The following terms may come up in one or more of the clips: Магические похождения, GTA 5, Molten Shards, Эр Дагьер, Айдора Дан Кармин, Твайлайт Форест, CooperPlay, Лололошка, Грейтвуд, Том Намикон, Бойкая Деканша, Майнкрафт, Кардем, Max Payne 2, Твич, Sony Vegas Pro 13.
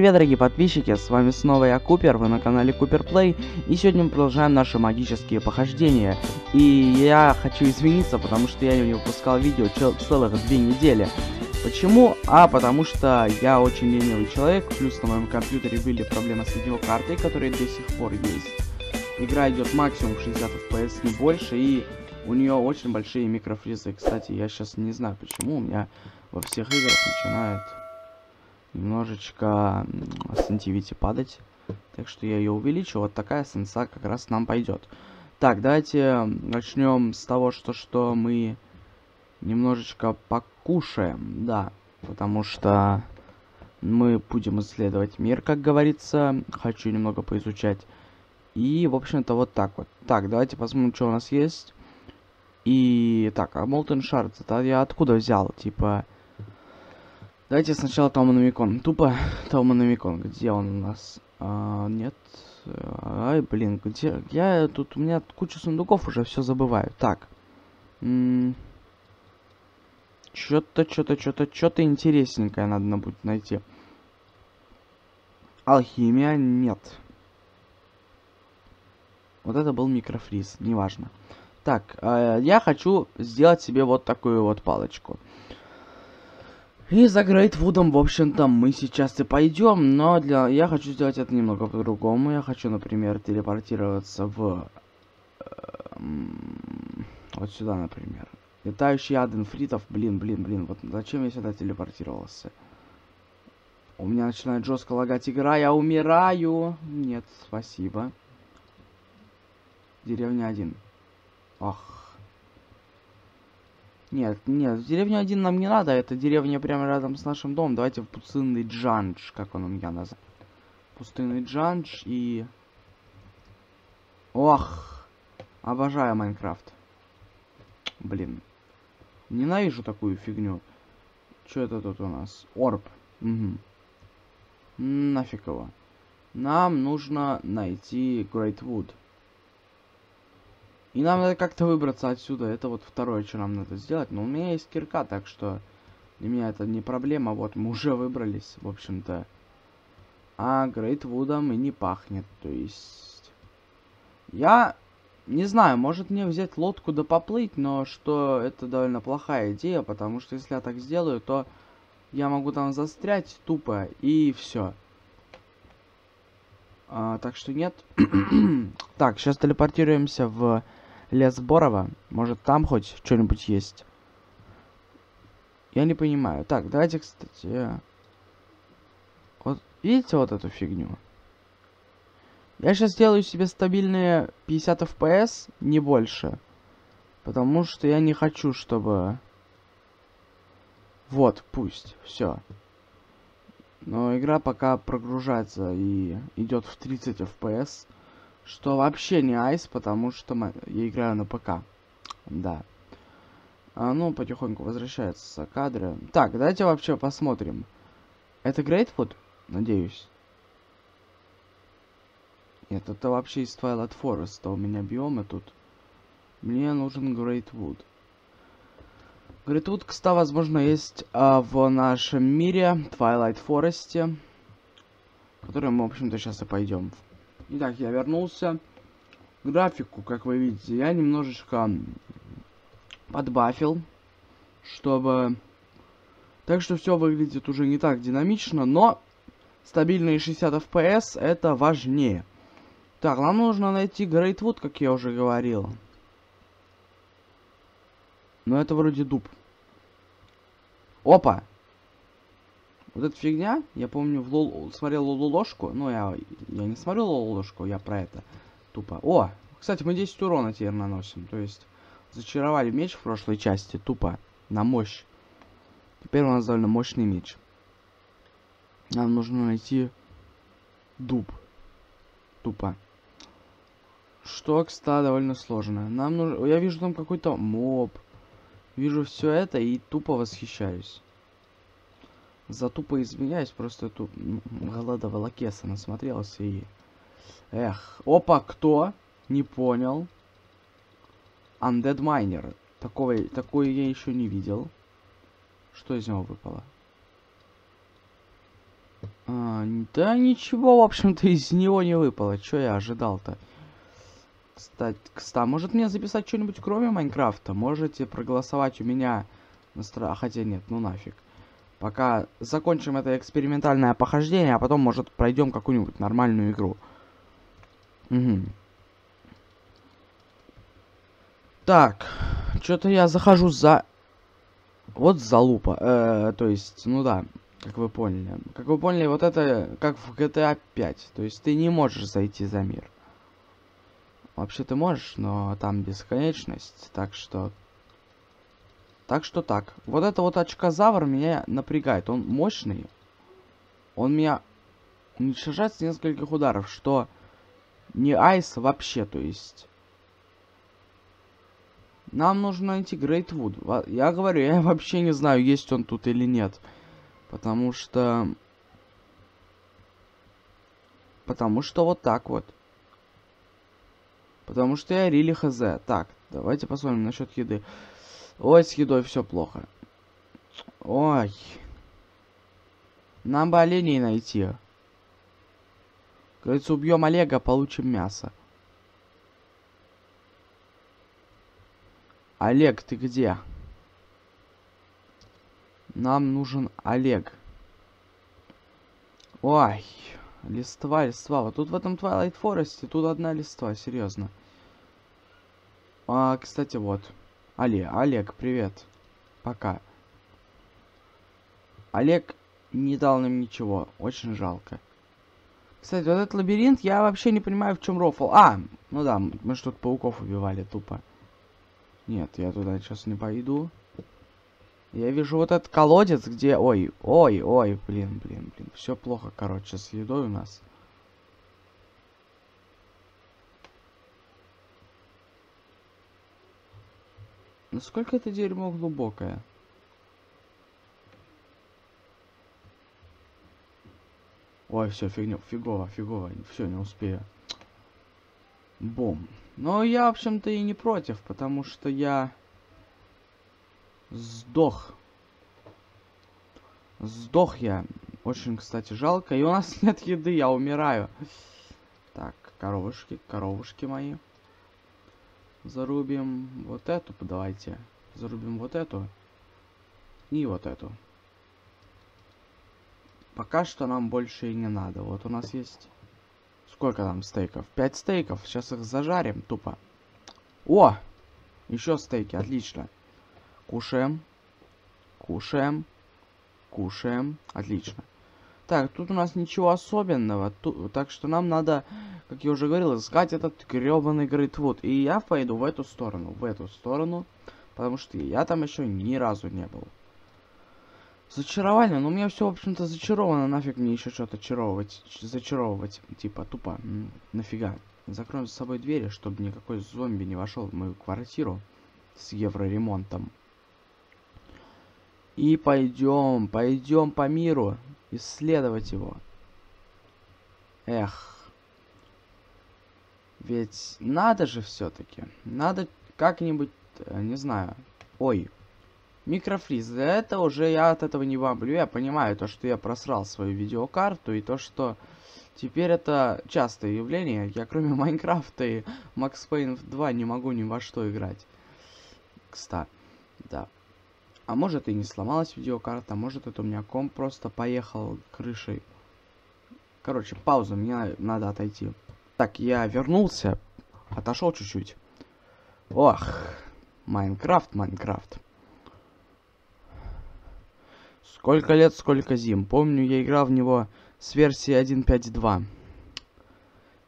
Привет, дорогие подписчики, с вами снова я, Купер, вы на канале CooperPlay, и сегодня мы продолжаем наши магические похождения. И я хочу извиниться, потому что я не выпускал видео целых 2 недели. Почему? А потому что я очень ленивый человек, плюс на моем компьютере были проблемы с видеокартой, которые до сих пор есть. Игра идет максимум 60 FPS, не больше, и у нее очень большие микрофризы. Кстати, я сейчас не знаю, почему у меня во всех играх начинает немножечко сенситивити падать, так что я ее увеличу. Вот такая сенса как раз нам пойдет. Так, давайте начнем с того, что мы немножечко покушаем, да, потому что мы будем исследовать мир, как говорится. Хочу немного поизучать. И, в общем-то, вот так вот. Так, давайте посмотрим, что у нас есть. И, так, а Molten Shards, это я откуда взял? Типа, давайте сначала Тома Намикон. Тупо Тома Намикон. Где он у нас? Нет. Ай, блин, где? Я тут, у меня куча сундуков, уже все забываю. Так. Что-то интересненькое надо будет найти. Алхимия? Нет. Вот это был микрофриз, неважно. Так, я хочу сделать себе вот такую вот палочку. И за Грейтвудом, в общем-то, мы сейчас и пойдем, но я хочу сделать это немного по-другому. Я хочу, например, телепортироваться в... вот сюда, например. Летающий ад инфритов. Блин, вот зачем я сюда телепортировался? У меня начинает жестко лагать игра, я умираю. Нет, спасибо. Деревня 1. Ах. Нет, деревню 1 нам не надо. Это деревня прямо рядом с нашим домом. Давайте в пустынный Джандж, как он у меня назвал. Пустынный Джандж и... Ох. Обожаю Майнкрафт. Блин. Ненавижу такую фигню. Что это тут у нас? Орб. Угу. Нафиг его. Нам нужно найти Грейтвуд. И нам надо как-то выбраться отсюда. Это вот второе, что нам надо сделать. Но у меня есть кирка, так что для меня это не проблема. Вот, мы уже выбрались, в общем-то. А Грейтвудом и не пахнет. То есть... Я не знаю, может мне взять лодку да поплыть, но что это довольно плохая идея, потому что если я так сделаю, то я могу там застрять тупо, и все. Так что нет. Так, сейчас телепортируемся в... лес Борова. Может, там хоть что-нибудь есть? Я не понимаю. Так, давайте, кстати... Вот, видите вот эту фигню? Я сейчас делаю себе стабильные 50 FPS, не больше. Потому что я не хочу, чтобы... Вот, пусть. Все. Но игра пока прогружается и идет в 30 FPS. Что вообще не айс, потому что я играю на ПК. Да. Ну, потихоньку возвращаются кадры. Так, давайте вообще посмотрим. Это Грейтвуд? Надеюсь. Нет, это вообще из Твайлайт Фореста. У меня биомы тут. Мне нужен Грейтвуд. Грейтвуд, кстати, возможно, есть в нашем мире, Твайлайт Форесте. В который мы, в общем-то, сейчас и пойдем. Итак, я вернулся. Графику, как вы видите, я немножечко подбафил, чтобы... Так что все выглядит уже не так динамично, но стабильные 60 FPS это важнее. Так, нам нужно найти Грейтвуд, как я уже говорил. Но это вроде дуб. Опа! Вот эта фигня, я помню, в лол смотрел лололошку, но я не смотрел лололошку, я про это тупо. О, кстати, мы 10 урона теперь наносим, то есть зачаровали меч в прошлой части, тупо, на мощь. Теперь у нас довольно мощный меч. Нам нужно найти дуб, тупо. Что, кстати, довольно сложно. Нам нужно, я вижу там какой-то моб, вижу все это и тупо восхищаюсь. За тупо извиняюсь, просто эту голодовала кеса насмотрелся и... Эх, опа, кто? Не понял. Undead Miner. Такое я еще не видел. Что из него выпало? Да ничего, в общем-то, из него не выпало. Чё я ожидал-то? Кстати, может мне записать что-нибудь кроме Майнкрафта? Можете проголосовать у меня на стране. Хотя нет, ну нафиг. Пока закончим это экспериментальное похождение, а потом, может, пройдем какую-нибудь нормальную игру. Угу. Так, что-то я захожу за... Вот залупа. То есть, ну да, как вы поняли. Как вы поняли, вот это как в GTA 5. То есть ты не можешь зайти за мир. Вообще ты можешь, но там бесконечность, так что... Так. Вот это вот очкозавр меня напрягает. Он мощный. Он меня уничтожает с нескольких ударов, что не айс вообще, то есть. Нам нужно найти Грейтвуд. Я говорю, я вообще не знаю, есть он тут или нет. Потому что вот так вот. Потому что я рили хз. Так, давайте посмотрим насчет еды. Ой, с едой все плохо. Ой. Нам бы оленей найти. Говорится, убьем Олега, получим мясо. Олег, ты где? Нам нужен Олег. Ой. Листва. Вот тут в этом Твайлайт Форесте тут одна листва, серьезно. А, кстати, вот. Олег, привет. Пока. Олег не дал нам ничего. Очень жалко. Кстати, вот этот лабиринт, я вообще не понимаю, в чем рофл. А, ну да, мы что-то пауков убивали, тупо. Нет, я туда сейчас не пойду. Я вижу вот этот колодец, где... Ой, блин. Все плохо, короче, с едой у нас. Насколько это дерьмо глубокое? Ой, все, фигово. Все, не успею. Бум. Но я, в общем-то, и не против, потому что я сдох. Сдох я. Очень, кстати, жалко. И у нас нет еды, я умираю. Так, коровушки мои. Зарубим вот эту, давайте. Зарубим вот эту. И вот эту. Пока что нам больше и не надо. Вот у нас есть... Сколько там стейков? 5 стейков. Сейчас их зажарим тупо. О! Еще стейки, отлично. Кушаем. Отлично. Так, тут у нас ничего особенного. Так что нам надо, как я уже говорил, искать этот грёбаный Грейтвуд. И я пойду в эту сторону. Потому что я там еще ни разу не был. Зачарование. Ну, у меня все, в общем-то, зачаровано. Нафиг мне еще что-то зачаровывать. Типа, тупо. Нафига. Закроем с собой двери, чтобы никакой зомби не вошел в мою квартиру с евроремонтом. И пойдем по миру. Исследовать его. Эх. Ведь надо же все-таки. Надо как-нибудь, не знаю. Ой. Микрофриз. Это уже я от этого не бомблю. Я понимаю то, что я просрал свою видеокарту. И то, что теперь это частое явление. Я кроме Майнкрафта и Max Payne 2 не могу ни во что играть. Кстати. Да. А может и не сломалась видеокарта, может это у меня комп просто поехал крышей. Короче, пауза, мне надо отойти. Так, я вернулся, отошел чуть-чуть. Ох, Майнкрафт. Сколько лет, сколько зим. Помню, я играл в него с версии 1.5.2.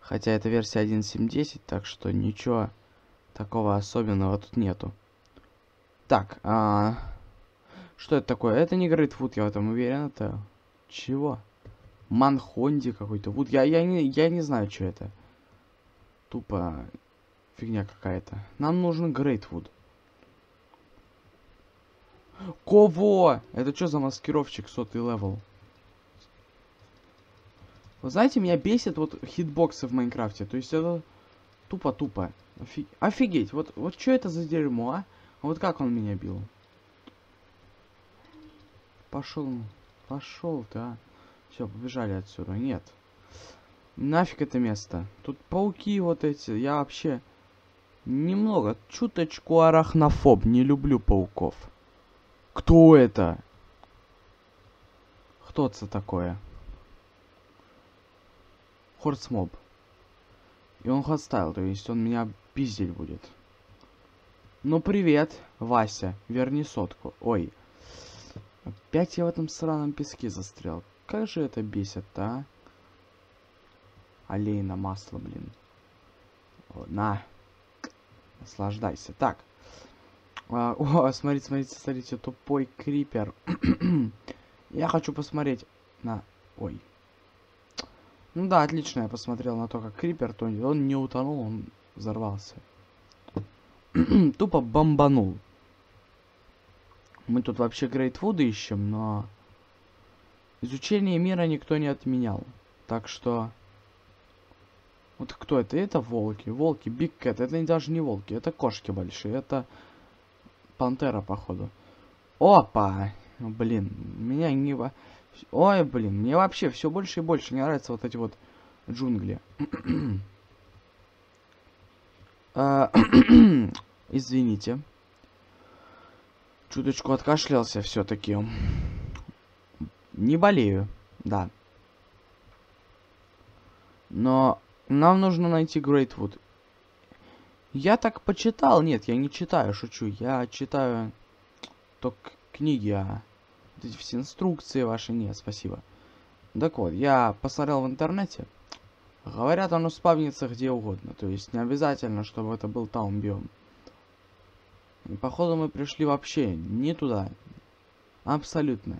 Хотя это версия 1.7.10, так что ничего такого особенного тут нету. Так, что это такое? Это не Грейтвуд, я в этом уверен. Это... Чего? Манхонди какой-то. Вот я не знаю, что это. Тупо фигня какая-то. Нам нужен Грейтвуд. Кого? Это что за маскировщик 100-й левел? Вы знаете, меня бесит вот хитбоксы в Майнкрафте. То есть это тупо. Офигеть. Вот что это за дерьмо, а? Вот как он меня бил. Пошел ты, а. Все, побежали отсюда. Нет. Нафиг это место. Тут пауки вот эти. Я вообще немного, чуточку арахнофоб. Не люблю пауков. Кто это? Кто это такое? Хорсмоб. И он хостайл, то есть он меня пиздить будет. Ну привет, Вася. Верни сотку. Ой. Опять я в этом сраном песке застрял. Как же это бесит, а? Олейное масло, блин. На. Наслаждайся. Так. О, смотрите, смотрите, смотрите. Тупой крипер. Я хочу посмотреть на... Ой. Ну да, отлично. Я посмотрел на то, как крипер тонет. Он не утонул, он взорвался. Тупо бомбанул. Мы тут вообще Грейтвуда ищем, но... Изучение мира никто не отменял. Так что... Вот кто это? Это волки. Волки, Биг Кэт. Это даже не волки. Это кошки большие. Это пантера, походу. Опа! Блин, меня не... Ой, блин, мне вообще все больше и больше не нравятся вот эти вот джунгли. Извините. Чуточку откашлялся все-таки. Не болею, да. Но... Нам нужно найти Грейтвуд. Я так почитал. Нет, я не читаю, шучу. Я читаю только книги, а вот эти все инструкции ваши. Нет, спасибо. Так вот, я посмотрел в интернете. Говорят, оно спавнится где угодно. То есть не обязательно, чтобы это был таунбиом. И походу мы пришли вообще не туда. Абсолютно.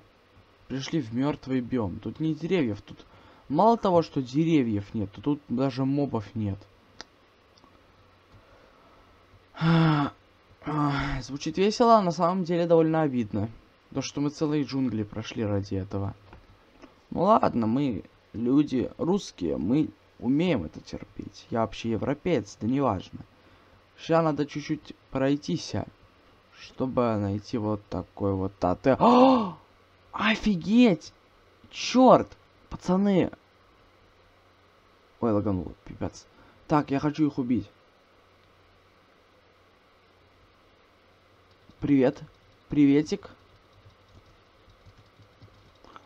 Пришли в мертвый биом. Тут не деревьев, тут... Мало того, что деревьев нет, то тут даже мобов нет. Звучит весело, а на самом деле довольно обидно. То, что мы целые джунгли прошли ради этого. Ну ладно, мы люди русские, мы умеем это терпеть. Я вообще европеец, да не важно. Сейчас надо чуть-чуть пройтись, чтобы найти вот такой вот тате. Офигеть! Черт! Пацаны! Ой, лагануло, пипец. Так, я хочу их убить. Привет. Приветик.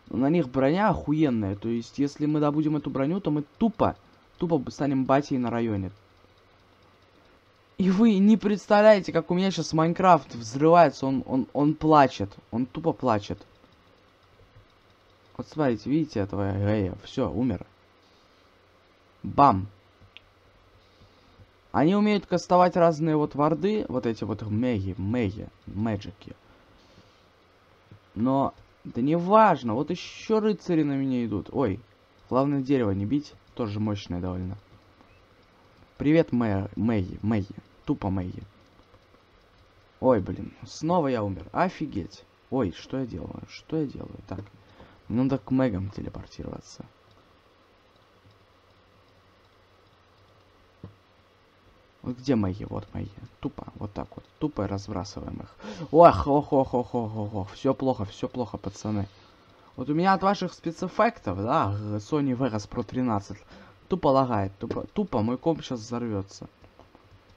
На них броня охуенная. То есть, если мы добудем эту броню, то мы тупо станем батей на районе. И вы не представляете, как у меня сейчас Майнкрафт взрывается. Он плачет. Он тупо плачет. Вот смотрите, видите этого гея? Все, умер. Бам. Они умеют кастовать разные вот варды, вот эти вот мэджики. Но, да не важно, вот еще рыцари на меня идут. Ой, главное дерево не бить, тоже мощное довольно. Привет, мэги. Тупо мэги. Ой, блин, снова я умер, офигеть. Ой, что я делаю, так... Надо к мэгам телепортироваться. Вот где мэги? Вот мэги. Тупо, вот так вот. Тупо разбрасываем их. Ох. Все плохо, пацаны. Вот у меня от ваших спецэффектов, да, Sony Vegas Pro 13. Тупо лагает, тупо мой комп сейчас взорвется.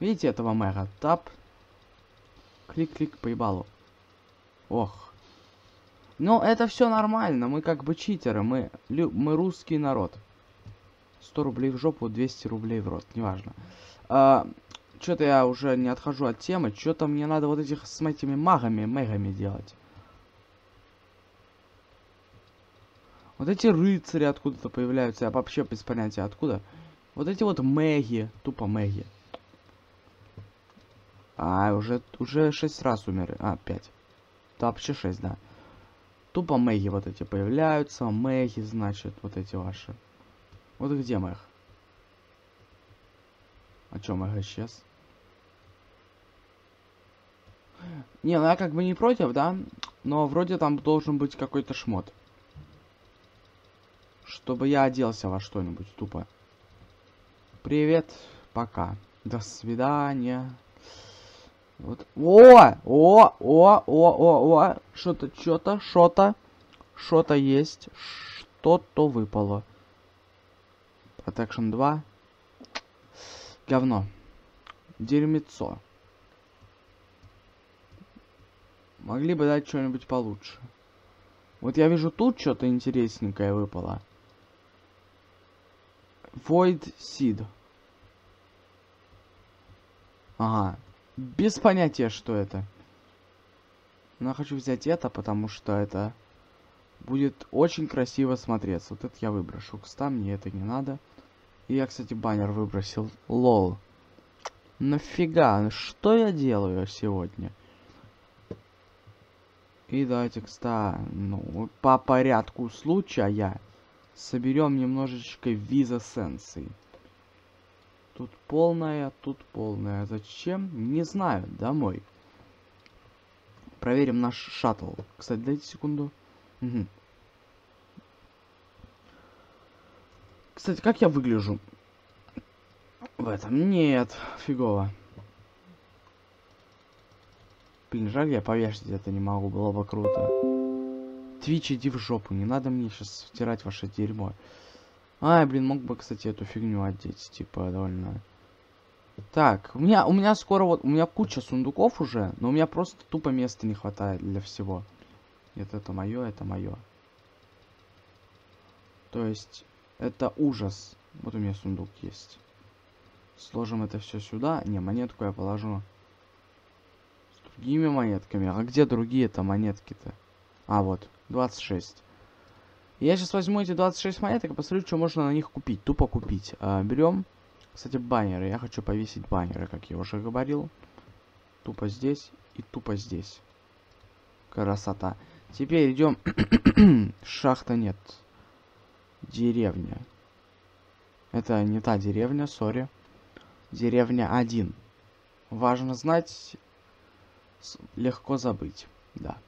Видите этого мэга? Тап. Клик-клик по ебалу. Ох. Но это все нормально, мы как бы читеры, мы русский народ. 100 рублей в жопу, 200 рублей в рот, неважно. Что-то я уже не отхожу от темы, что-то мне надо вот этих с этими мэгами делать. Вот эти рыцари откуда-то появляются, я вообще без понятия откуда. Вот эти вот мэги, тупо мэги. А, уже 6 раз умерли, а, 5. Да, вообще 6, да. Тупо мэги вот эти появляются. Мэги, значит, вот эти ваши. Вот где мэг? А чё, мэг исчез? Не, ну я как бы не против, да? Но вроде там должен быть какой-то шмот. Чтобы я оделся во что-нибудь, тупо. Привет, пока. До свидания. Вот. Что-то есть. что-то выпало. Protection 2. Говно. Дерьмецо. Могли бы дать что-нибудь получше. Вот я вижу, тут что-то интересненькое выпало. Void Seed. Ага. Без понятия, что это. Но я хочу взять это, потому что это будет очень красиво смотреться. Вот это я выброшу. Кстати, мне это не надо. И я, кстати, баннер выбросил. Лол. Нафига? Что я делаю сегодня? И давайте, кстати, ну, по порядку случая соберем немножечко визосенсей. Тут полная, тут полная. Зачем? Не знаю. Домой. Проверим наш шаттл. Кстати, дайте секунду. Угу. Кстати, как я выгляжу? В этом нет, фигово. Блин, жаль, я повесить это не могу, было бы круто. Твич, иди в жопу, не надо мне сейчас втирать ваше дерьмо. Ай, блин, мог бы, кстати, эту фигню одеть, типа, довольно. Так, у меня скоро вот, у меня куча сундуков уже, но у меня просто тупо места не хватает для всего. Нет, это мое, это мое. То есть, это ужас. Вот у меня сундук есть. Сложим это все сюда. Не, монетку я положу с другими монетками. А где другие-то монетки-то? А, вот, 26. Я сейчас возьму эти 26 монеток и посмотрю, что можно на них купить. Тупо купить. Берем. Кстати, баннеры. Я хочу повесить баннеры, как я уже говорил. Тупо здесь и тупо здесь. Красота. Теперь идем. Шахта нет. Деревня. Это не та деревня, сори. Деревня 1. Важно знать, легко забыть. Да.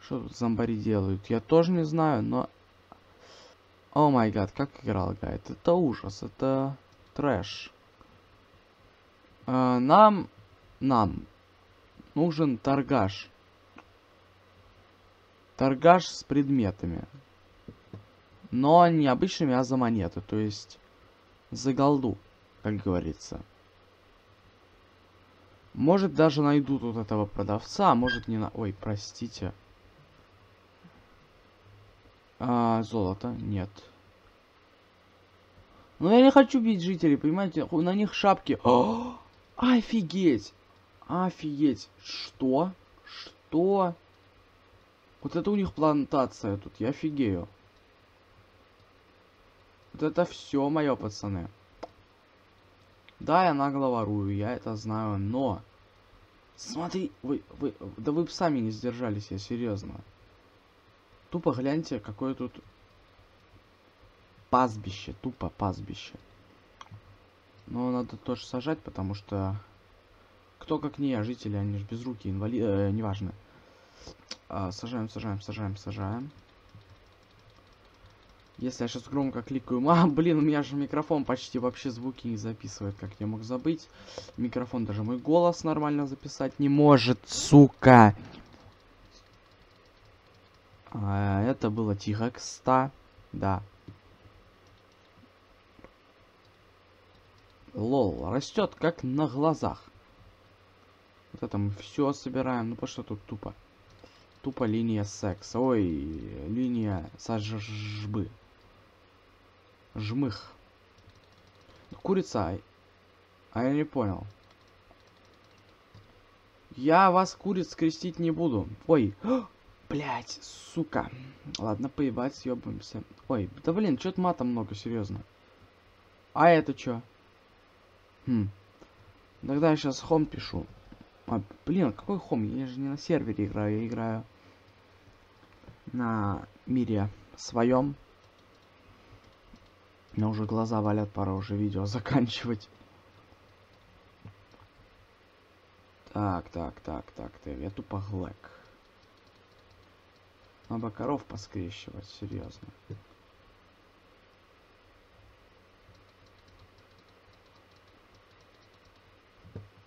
Что тут зомбари делают? Я тоже не знаю, но... О май гад, как игра лагает. Это ужас, это трэш. Нам нужен торгаш. Торгаш с предметами. Но не обычными, а за монеты. То есть за голду, как говорится. Может, даже найду тут этого продавца, а может не на... Ой, простите. Золото? Нет. Но я не хочу бить жителей, понимаете? На них шапки. О! Офигеть! Офигеть! Что? Что? Вот это у них плантация тут. Я офигею. Вот это все мое, пацаны. Да, я нагло ворую, я это знаю, но... Смотри, вы... Да вы бы сами не сдержались, я серьезно. Тупо гляньте, какое тут пастбище, тупо пастбище. Но надо тоже сажать, потому что кто как не я, жители, они же без руки, инвалиды, неважно. Сажаем, сажаем, сажаем, сажаем. Если я сейчас громко кликаю... А, блин, у меня же микрофон почти вообще звуки не записывает, как я мог забыть. Микрофон даже мой голос нормально записать не может, сука. Это было тихо, кста, да. Лол, растет как на глазах. Вот это мы все собираем. Ну, по что тут тупо? Тупо линия секса. Ой, линия сожжбы. Жмых. Курица. А я не понял. Я вас, куриц, крестить не буду. Ой. Блять, сука. Ладно, поебать, съебаемся. Ой, да блин, что-то мата много, серьезно. А это чё? Хм. Тогда я сейчас хом пишу. А, блин, какой хом? Я же не на сервере играю, я играю на мире своем. У меня уже глаза валят, пора уже видео заканчивать. Так, я тупо глэк. Надо коров поскрещивать, серьезно.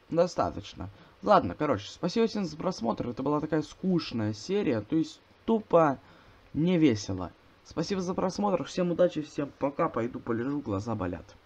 Достаточно. Ладно, короче, спасибо всем за просмотр. Это была такая скучная серия, то есть тупо не весело. Спасибо за просмотр, всем удачи, всем пока, пойду полежу, глаза болят.